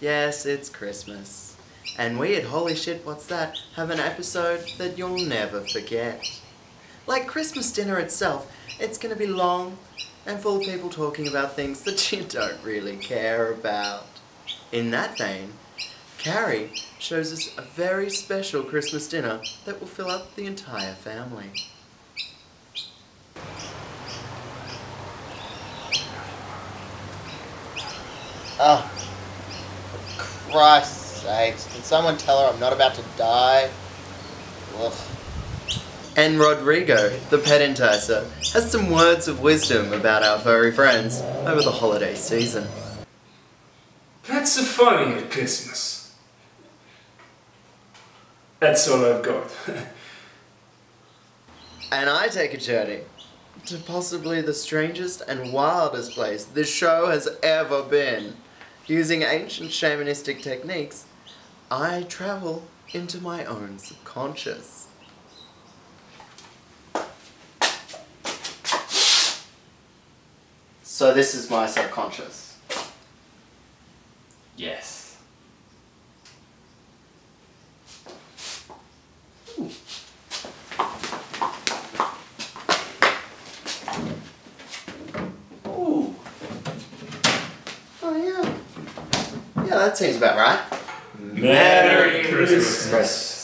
Yes, it's Christmas. And we at Holy Shit What's That have an episode that you'll never forget. Like Christmas dinner itself, it's gonna be long and full of people talking about things that you don't really care about. In that vein, Carrie shows us a very special Christmas dinner that will fill up the entire family. Oh, for Christ's sakes, can someone tell her I'm not about to die? Ugh. And Rodrigo, the pet enticer, has some words of wisdom about our furry friends over the holiday season. Pets are funny at Christmas. That's all I've got. And I take a journey to possibly the strangest and wildest place this show has ever been. Using ancient shamanistic techniques, I travel into my own subconscious. So this is my subconscious. Yes. Ooh. Ooh. Oh yeah. Yeah, that seems about right. Merry Christmas.